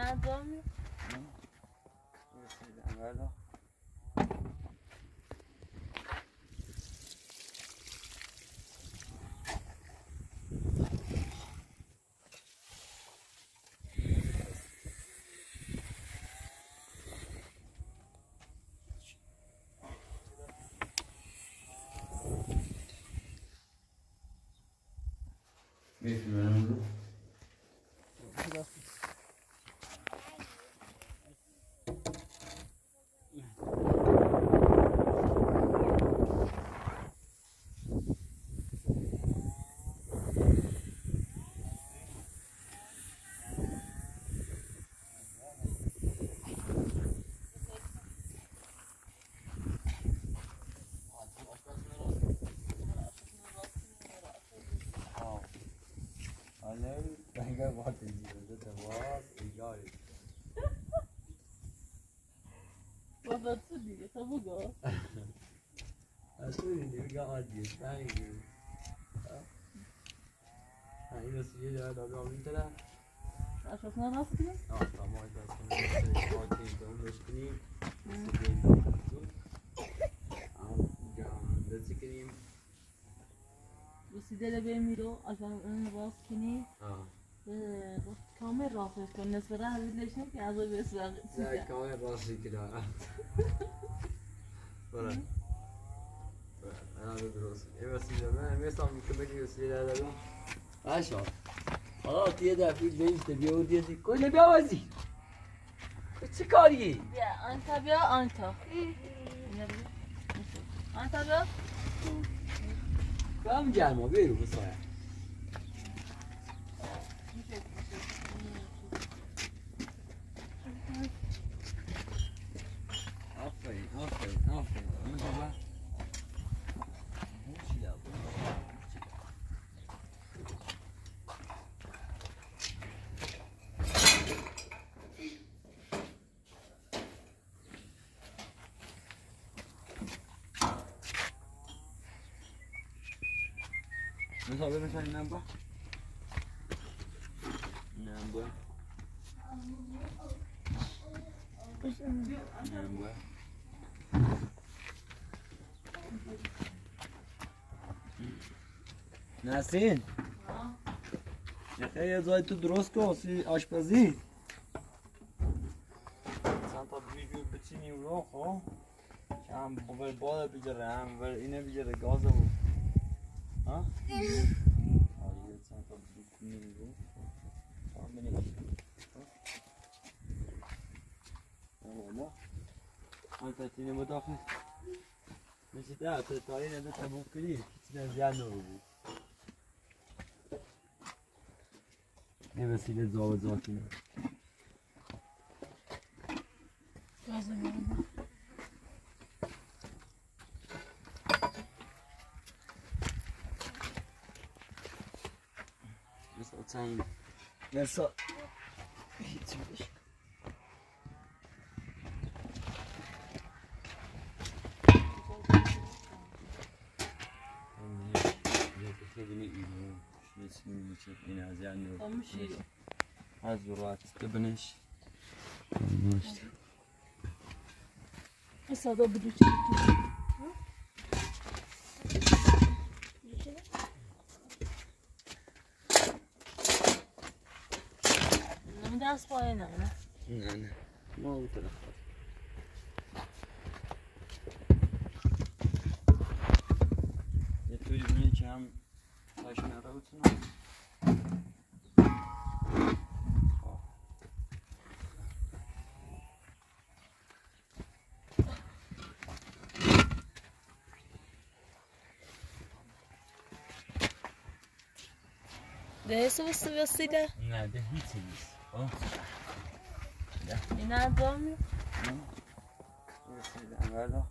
ندارم. نه. बहुत كامل راسي كنا نسرعها ليش هيك عظيم اسرع لا كامل راسي كده برا انا بدرس ايه بس زمان ما صار ممكن يوصل هذا له عشان خلاص كده في ليش تبي ودي كل بيوازي ايش كاريه يا انت بيا انت انت بيا كم جامو بيرو بصايا Sabemos a Namba. Namba. Namba. Nasıl? Ya zayıf tu drosko, si aşpazi. Santa büyük bir biçim yok ha. Hem böyle bala bir yer, hem böyle ine bir yer gazı bu. Ha? Hayır, sen tabii düşünmüyorum. Tamam benim. Tamam. Anta tine modafı. Mesela atayla da tabukli, içine ziyan olur. Ne vesile zor zaten. Lazım. Sen nasıl hiçmiş? Biraz payına mı? Yani. Mal tarafı. Yeterli mi ki hem taşın arabasına? Neyse nasıl vesile? Nerede hiçimiz? Oh. İnandım mı? Yok, verdim.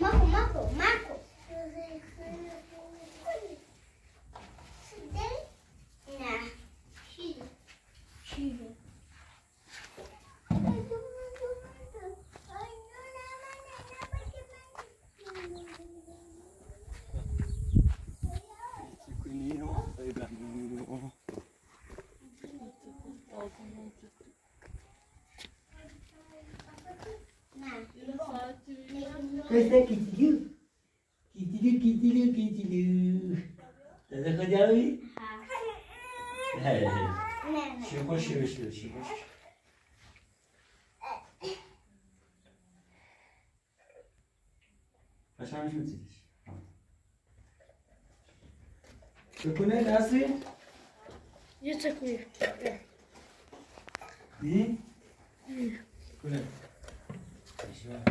Marco. Reza kitiliyor. Dede kadar mı? Hayır. Şukoş. Başlamış mı siz? Çöküne nasıl? Ya çöküyor. Ne? Çöküne. Şöyle.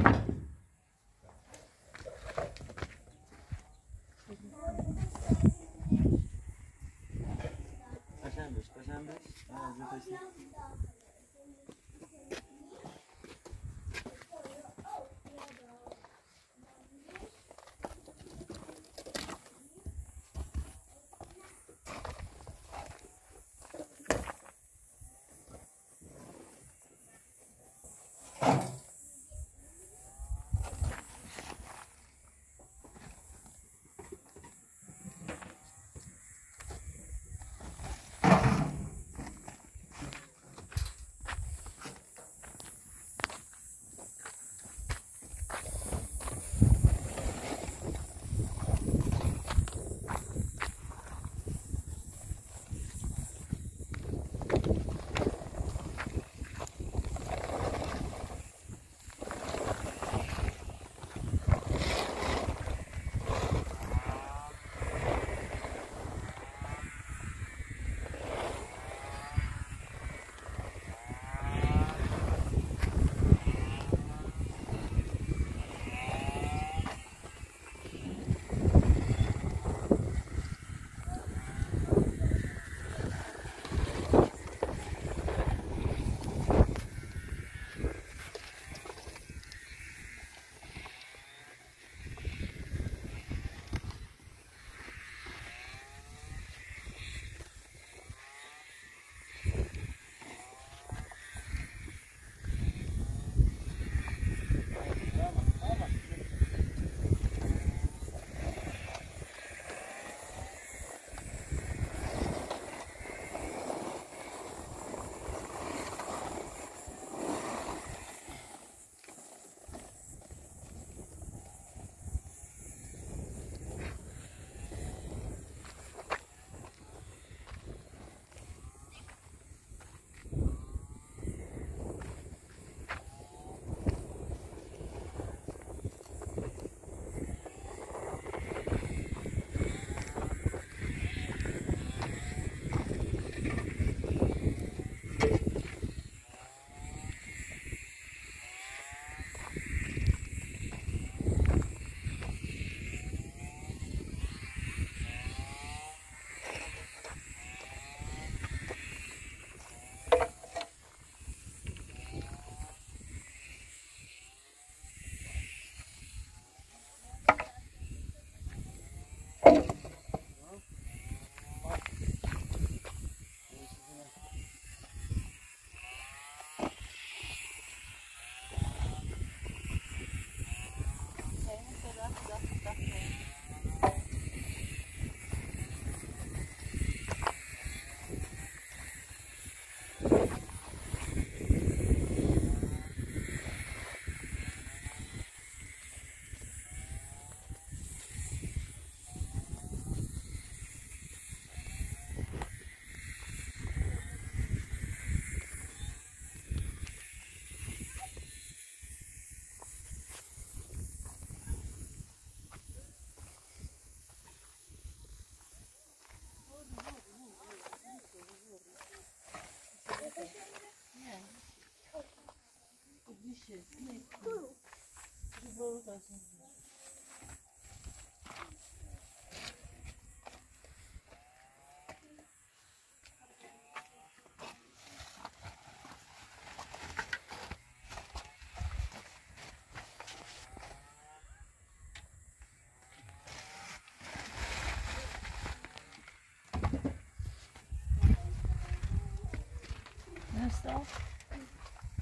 دست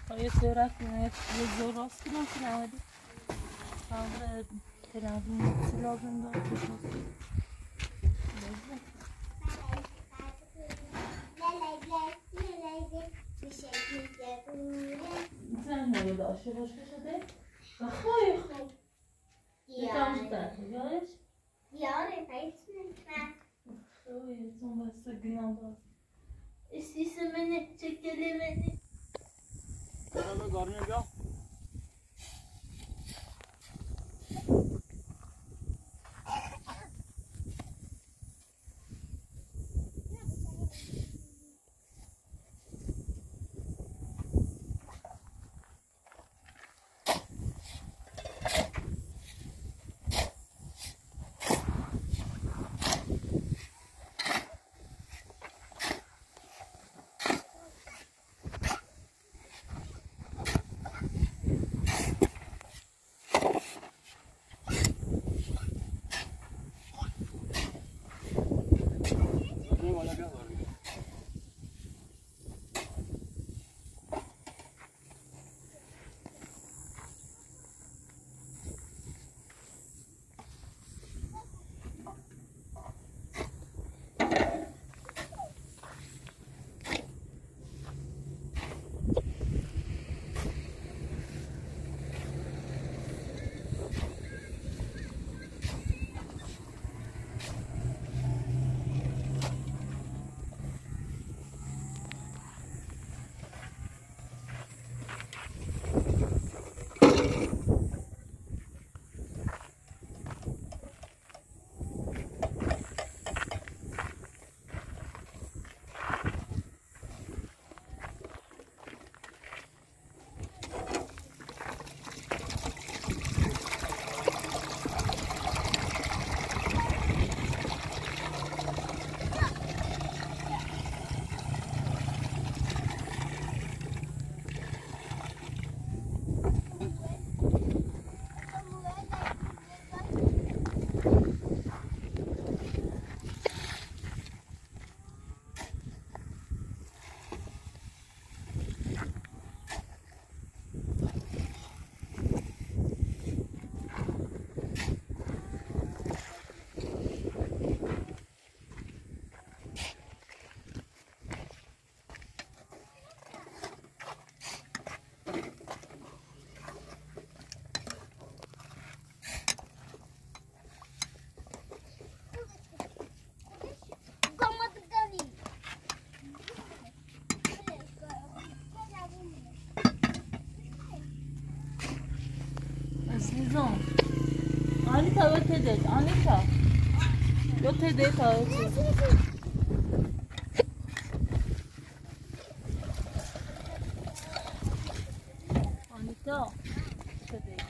پای دورک کنید یه زور راست کنم که نمید همه تلمون چی لازم دارد میتونم نمید آشه باشکه شده و خواهی خوب میتونم شده یارش یاره پایی چونم خواهی چون بسته گنام باز İstiyse beni, çekeli beni. Karada garmıyor ya. Anita öte değil, Anita öte değil, öte Anita öte değil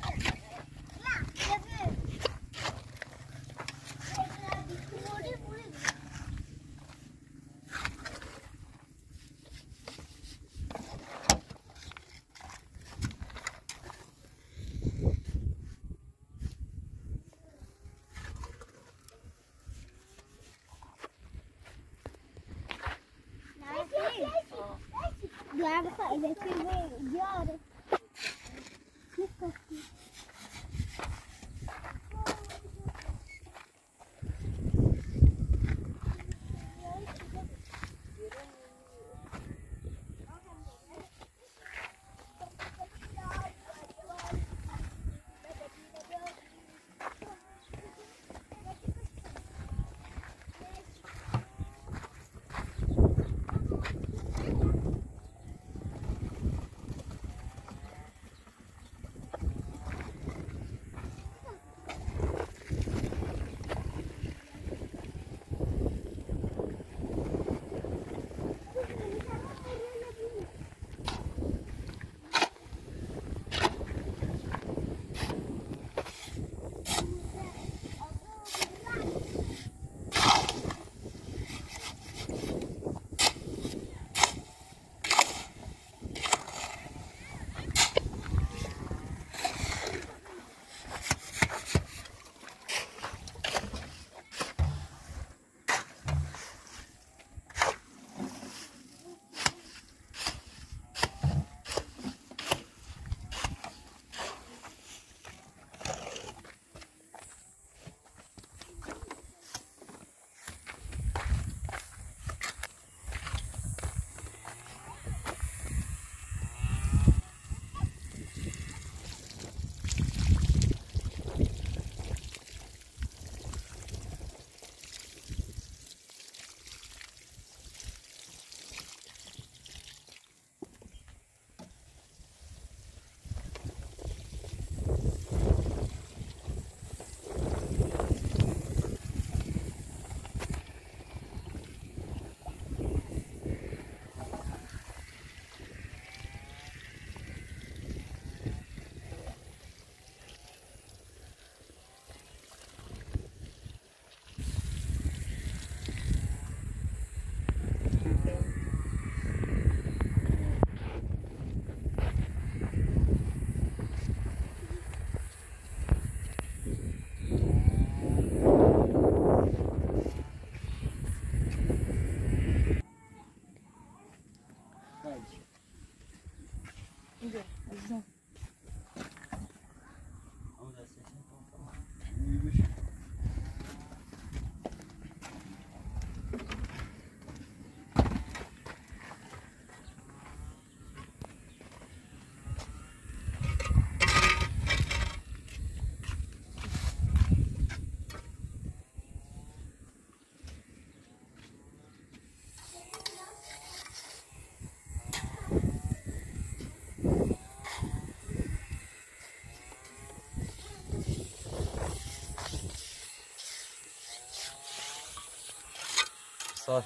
سال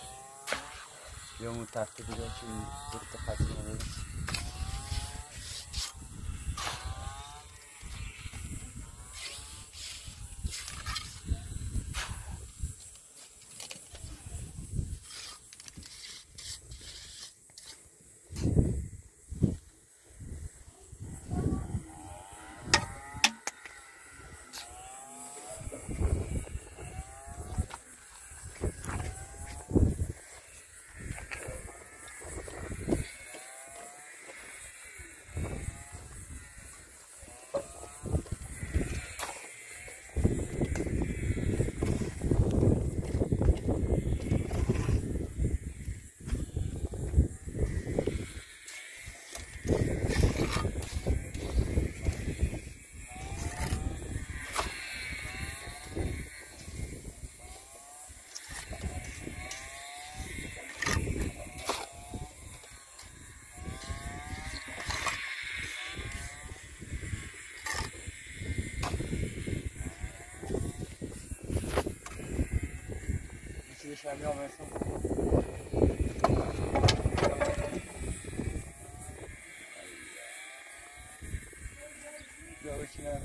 بیامون تخته دیگه که این درد خطی نمیدید. Şöyle olmasın. Görüşürüz.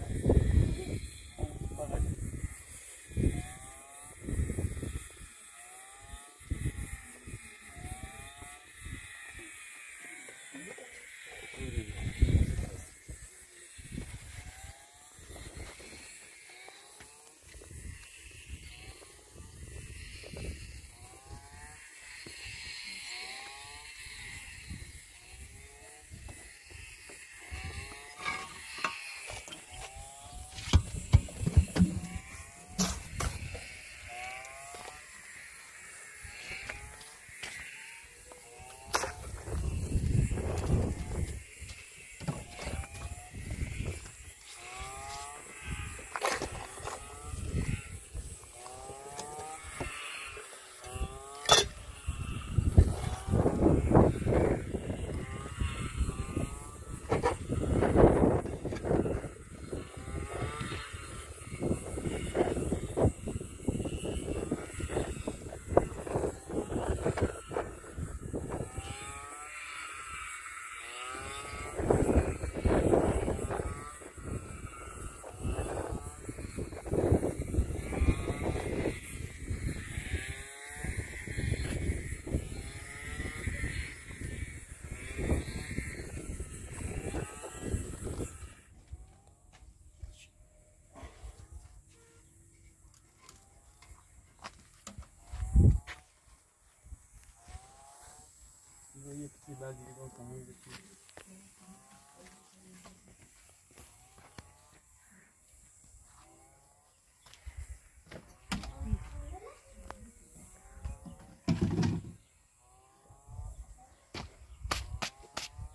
Bagulho também aqui.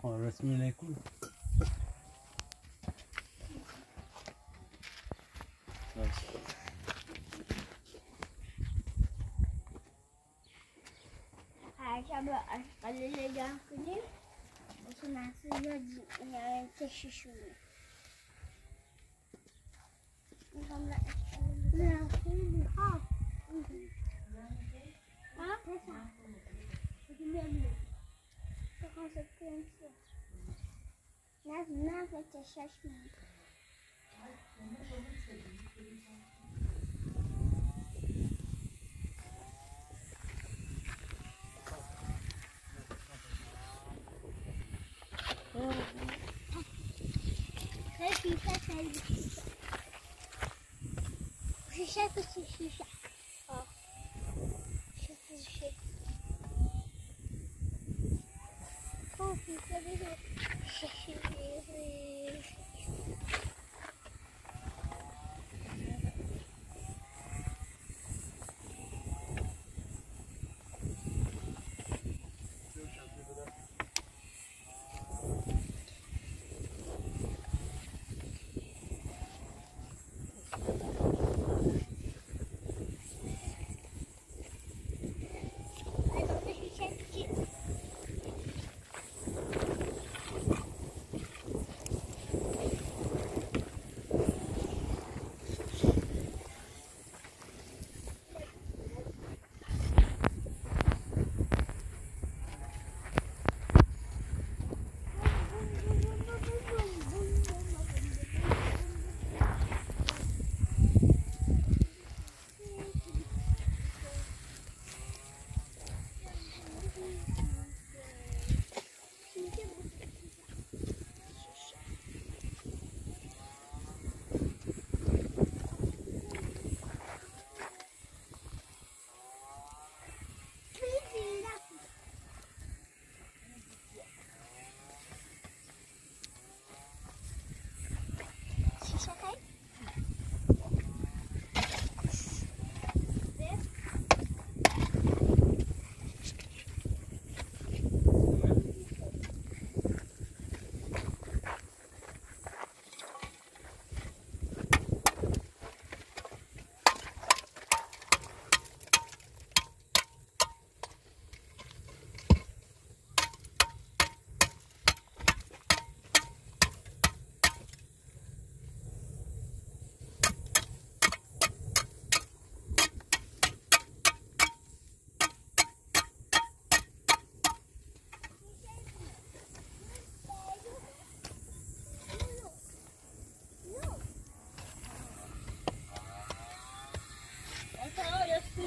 Ó, resmi ne cool. Acaba aşkalıyla yankılayım. Bütün aslında teşişiyor. İnsanlar aşkalıyla yankılayım. Ha. Ha? Pesa. Bilmiyorum. Çok hazırlıyım. Nasıl teşişmiyor? Şişe. Ah. Şişe. Oh, şişe.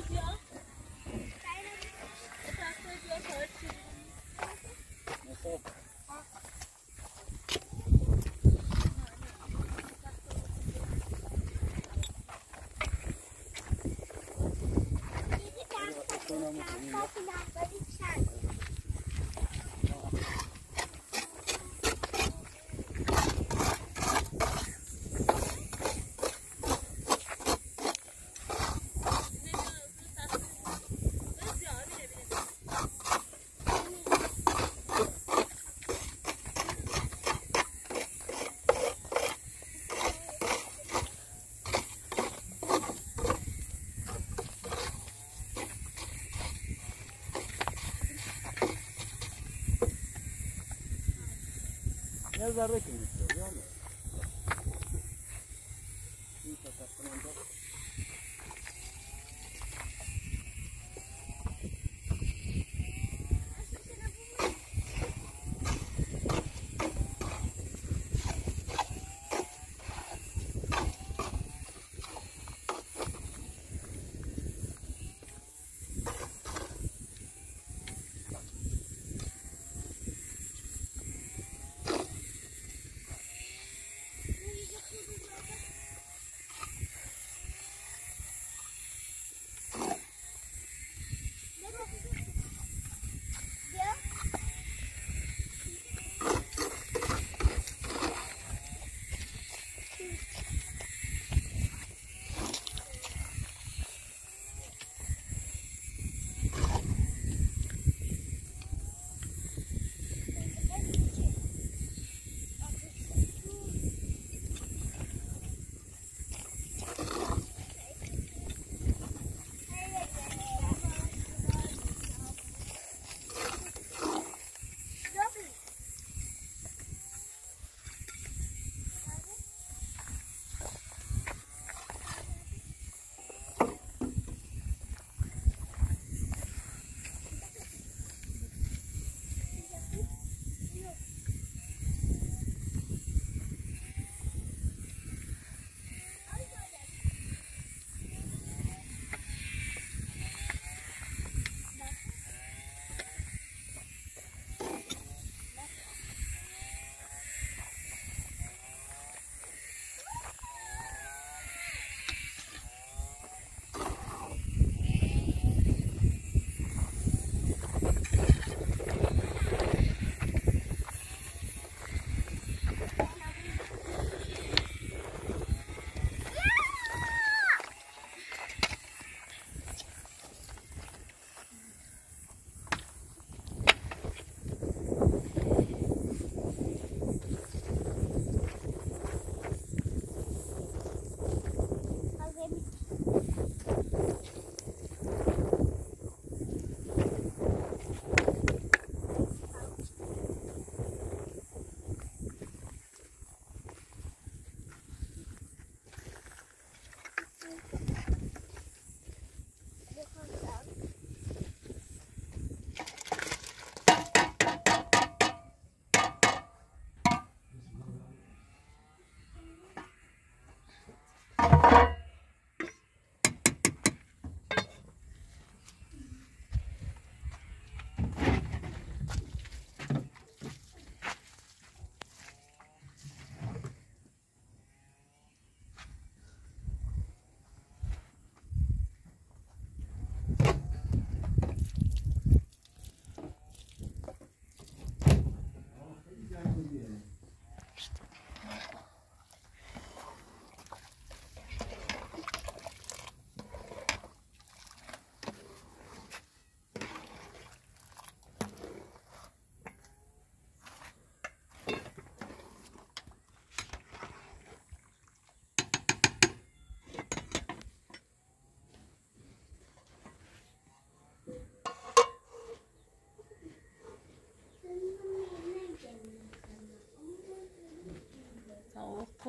with your third sibling. Ne zarda kırmışlar, biliyor musun? İyi satasından da.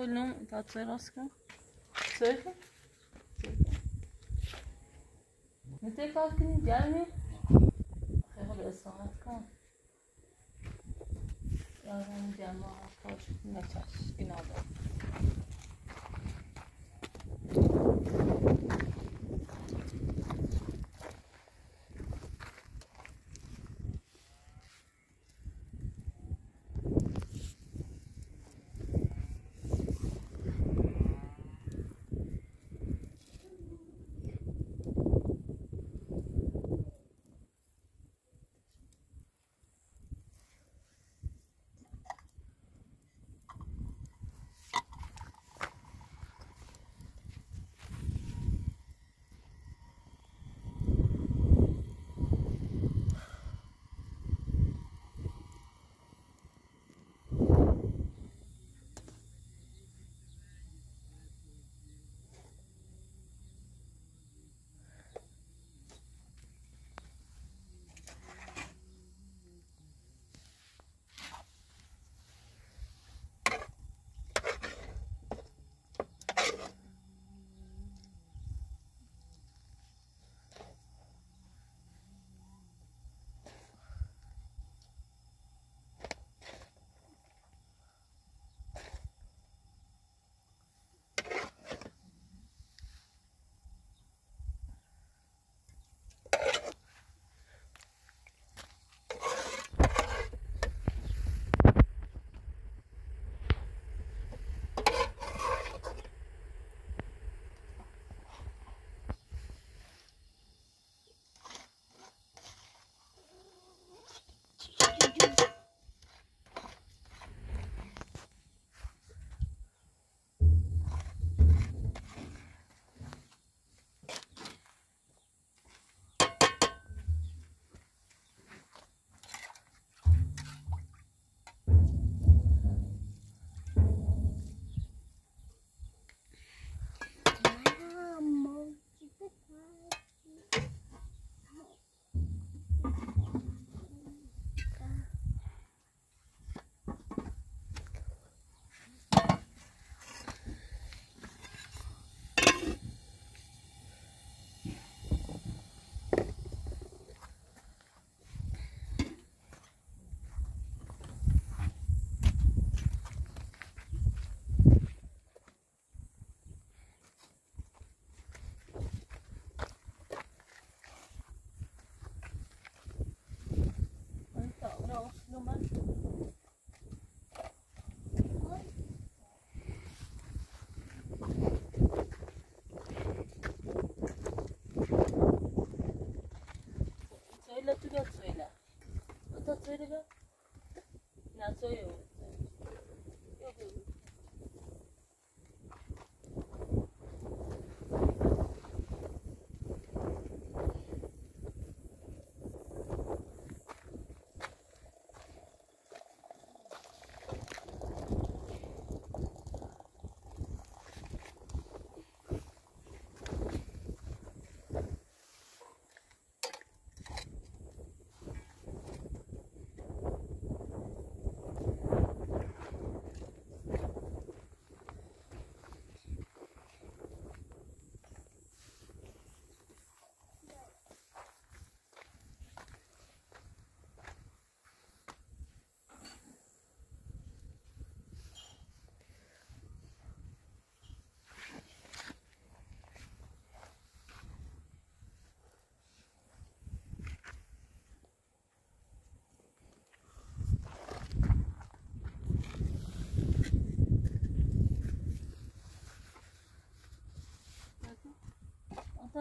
كلهم تعطي راسك صيفة انت فاكرين جالني خير بالصحة كان لازم جماعة خوش نتاش جنابه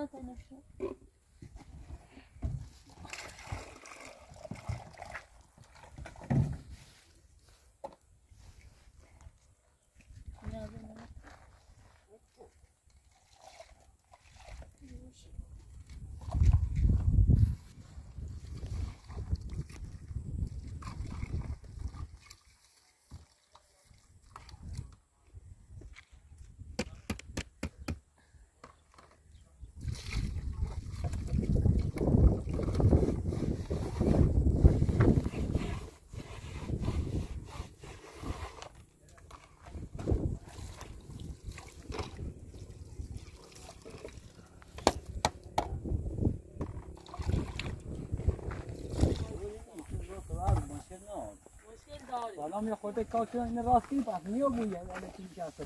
zaten aşağı. حالا می خورده کاش این راستی پس میو بویه ولی چی کاسه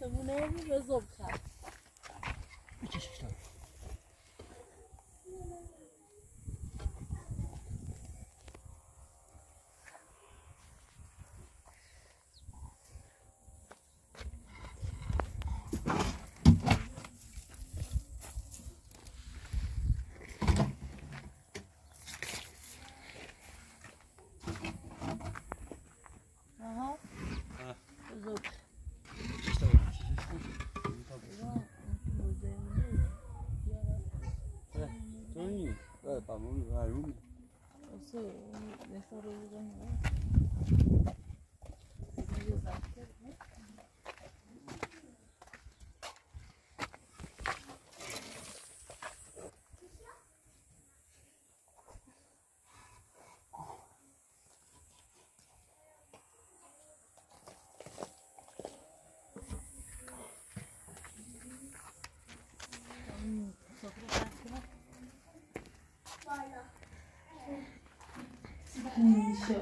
سوونه به زوب کرد. Все.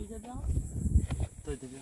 Reza da. Tabii tabii.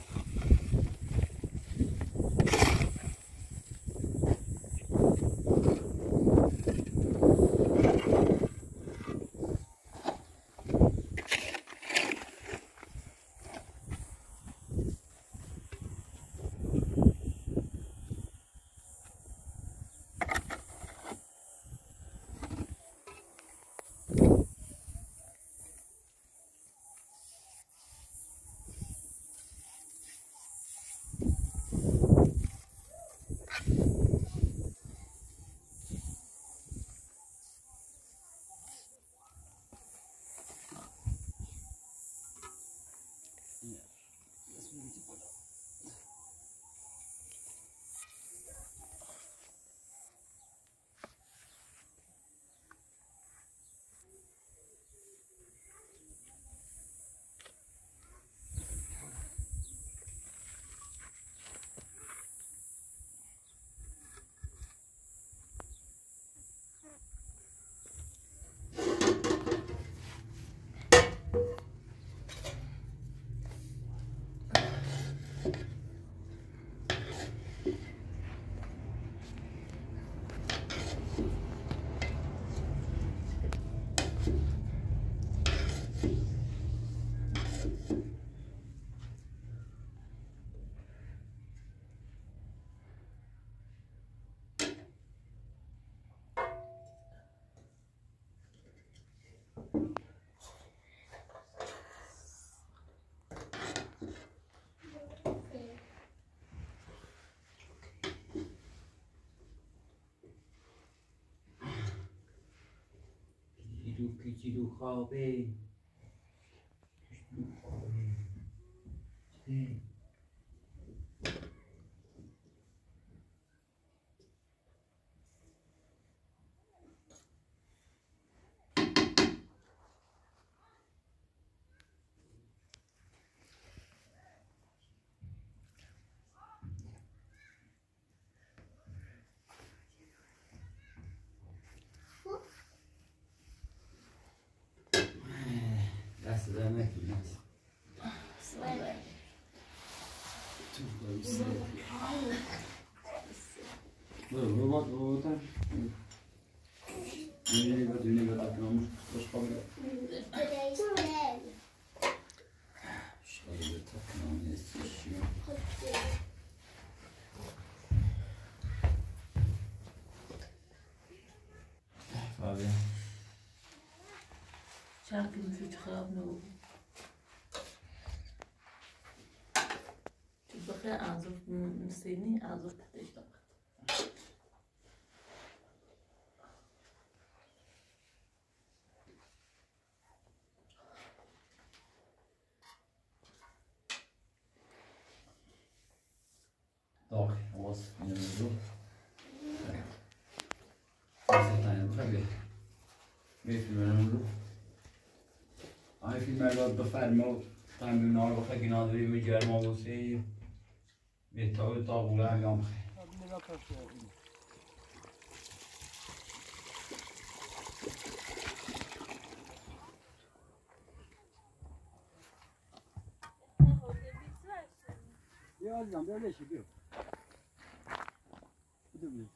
این کوچولو خوابه. Çarkımız hiç kırab ne oldu? Çok bakıya azırt müslini azırt ateş bakıt. Doğru, havası yanımız yok. Nasıl tanıdık abi? Bir film yanımız yok. این فیلم اگر بفرما تنبیم نار بخواه که نادری به جرم آبوسه بهتاوی تاغوله همیان بخواه بیا عزیزم بیا لیشه بیا بودو بیا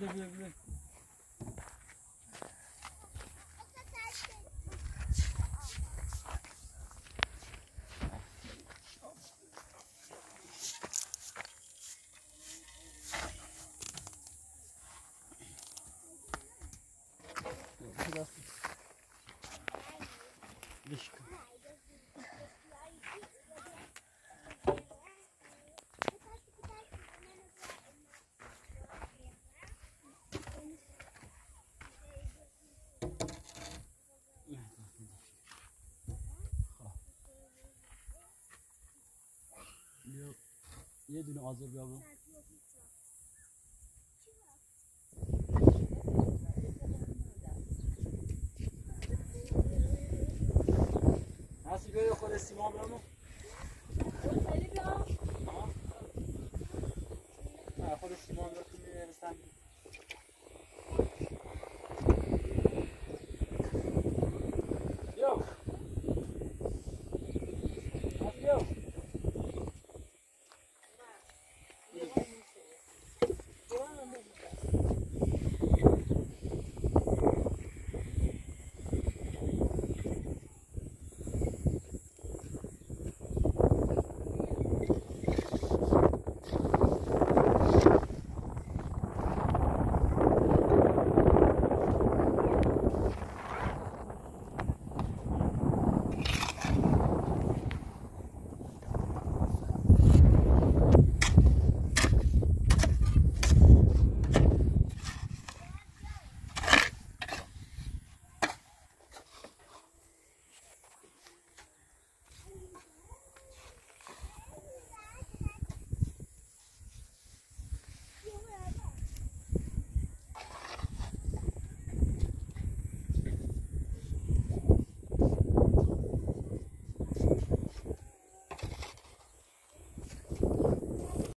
Burada. یه دونه آذر بیاورم. هستی که خود سیما برامو. خیلی بیام. خود سیما برامو.